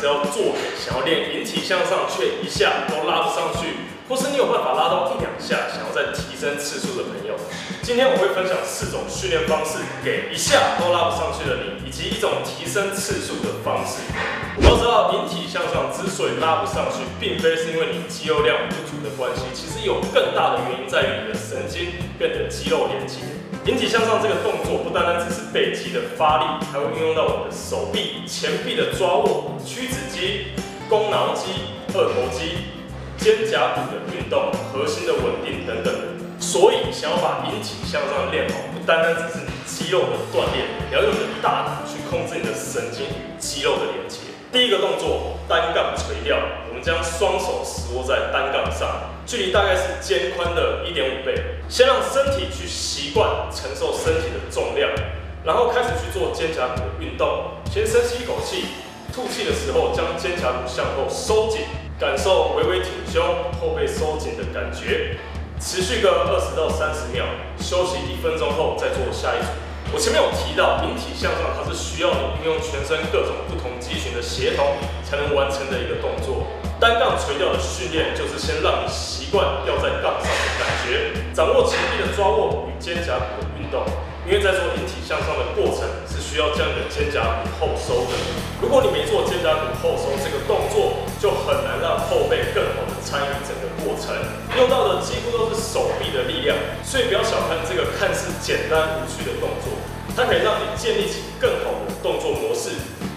是要做，想要练引体向上却一下都拉不上去，或是你有办法拉到一两下，想要再提升次数的朋友，今天我会分享4种训练方式给一下都拉不上去的你，以及1种提升次数的方式。你要知道，引体向上之所以拉不上去，并非是因为你肌肉量不足的关系，其实有更大的原因在于你的神经跟你的肌肉连接。 引体向上这个动作不单单只是背肌的发力，还会运用到我们的手臂、前臂的抓握、屈指肌、肱桡肌、二头肌、肩胛骨的运动、核心的稳定等等。所以，想要把引体向上练好，不单单只是你肌肉的锻炼，也要用你的大脑去控制你的神经与肌肉的连接。第一个动作，单杠垂吊，我们将双手实握在单杠上。 距离大概是肩宽的 1.5 倍，先让身体去习惯承受身体的重量，然后开始去做肩胛骨的运动。先深吸一口气，吐气的时候将肩胛骨向后收紧，感受微微挺胸、后背收紧的感觉，持续个20到30秒，休息1分钟后再做下一组。我前面有提到，引体向上它是需要你运用全身各种不同肌群的协同才能完成的一个动作。 单杠垂吊的训练就是先让你习惯吊在杠上的感觉，掌握前臂的抓握与肩胛骨的运动。因为在做引体向上的过程是需要将你的肩胛骨后收的，如果你没做肩胛骨后收这个动作，就很难让后背更好的参与整个过程。用到的几乎都是手臂的力量，所以不要小看这个看似简单无趣的动作，它可以让你建立起更好的动作模式。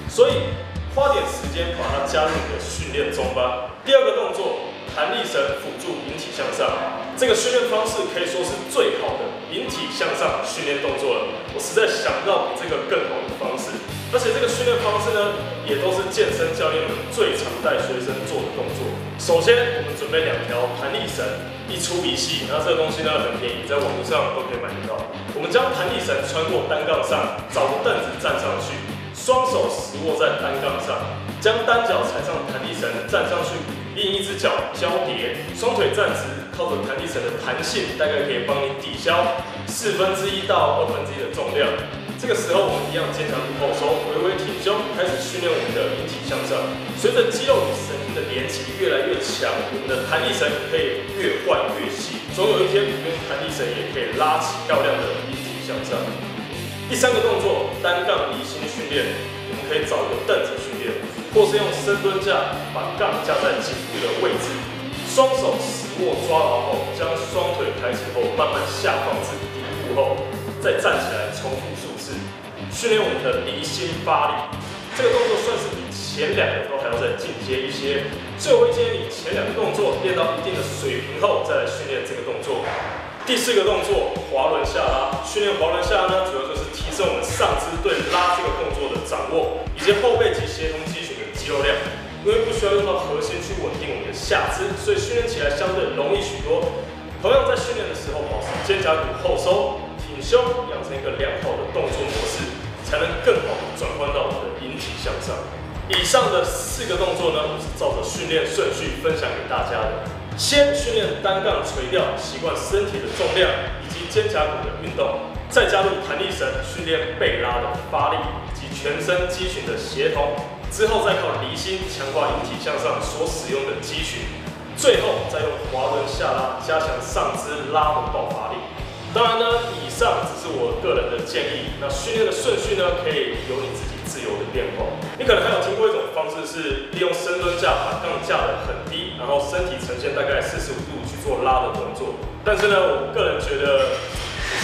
所以 花点时间把它加入你的训练中吧。第二个动作，弹力绳辅助引体向上，这个训练方式可以说是最好的引体向上训练动作了。我实在想不到比这个更好的方式，而且这个训练方式呢，也都是健身教练们最常带学生做的动作。首先，我们准备2条弹力绳，一粗一细。那这个东西呢很便宜，在网络上都可以买得到。我们将弹力绳穿过单杠上，找个凳子站上去。 双手实握在单杠上，将单脚踩上弹力绳站上去，另一只脚交叠，双腿站直，靠着弹力绳的弹性，大概可以帮你抵消1/4到1/2的重量。这个时候，我们一样肩胛骨后收，微微挺胸，开始训练我们的引体向上。随着肌肉与神经的连接越来越强，我们的弹力绳可以越换越细，总有一天不用弹力绳也可以拉起漂亮的引体向上。 第3个动作，单杠离心训练，我们可以找一个凳子训练，或是用深蹲架把杠架在颈部的位置，双手实握抓牢后，将双腿抬起后慢慢下放至底部后，再站起来重复数次，训练我们的离心发力。这个动作算是比前2个都还要再进阶一些，所以我会建议你前2个动作练到一定的水平后，再来训练这个动作。 第4个动作，滑轮下拉。训练滑轮下拉呢，主要就是提升我们上肢对拉这个动作的掌握，以及后背及协同肌群的肌肉量。因为不需要用到核心去稳定我们的下肢，所以训练起来相对容易许多。同样在训练的时候，保持肩胛骨后收、挺胸，养成一个良好的动作模式，才能更好的转换到我们的引体向上。以上的4个动作呢，我是照着训练顺序分享给大家的。 先训练单杠垂吊，习惯身体的重量以及肩胛骨的运动，再加入弹力绳训练背拉的发力以及全身肌群的协同，之后再靠离心强化引体向上所使用的肌群，最后再用滑轮下拉加强上肢拉回爆发力。当然呢，以上只是我个人的建议，那训练的顺序呢，可以由你自己自由的变化。你可能还有听过一种方式是利用深蹲架把杠架得很低。 然后身体呈现大概45度去做拉的动作，但是呢，我个人觉得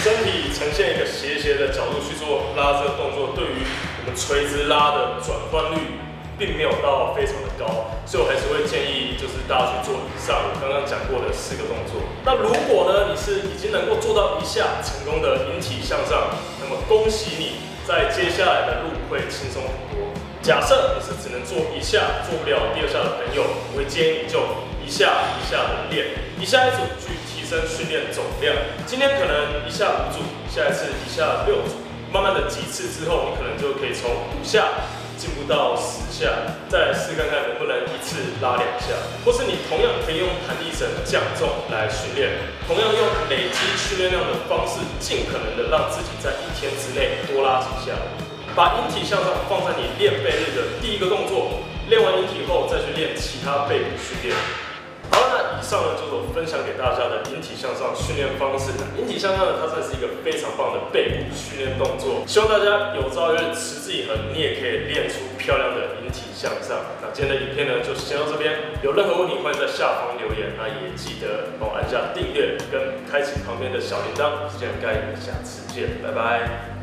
身体呈现一个斜的角度去做拉这个动作，对于我们垂直拉的转换率并没有到非常的高，所以我还是会建议就是大家去做以上我刚刚讲过的4个动作。那如果呢你是已经能够做到一下成功的引体向上，那么恭喜你，在接下来的路会轻松很多。 假设你是只能做一下，做不了第2下的朋友，我会建议你就一下一下的练，一下一组去提升训练总量。今天可能一下5组，下一次一下6组，慢慢的几次之后，你可能就可以从5下进步到10下，再来试看看能不能一次拉2下，或是你同样可以用弹力绳降重来训练，同样用累积训练量的方式，尽可能的让自己在1天之内多拉几下。 把引体向上放在你练背日的第1个动作，练完引体后再去练其他背部训练。好了，那以上呢就是我分享给大家的引体向上训练方式。引体向上呢，它算是一个非常棒的背部训练动作。希望大家有朝一日持之以恒，你也可以练出漂亮的引体向上。那今天的影片呢就先到这边，有任何问题欢迎在下方留言。那也记得帮我按下订阅跟开启旁边的小铃铛。时间很赶，下次见，拜拜。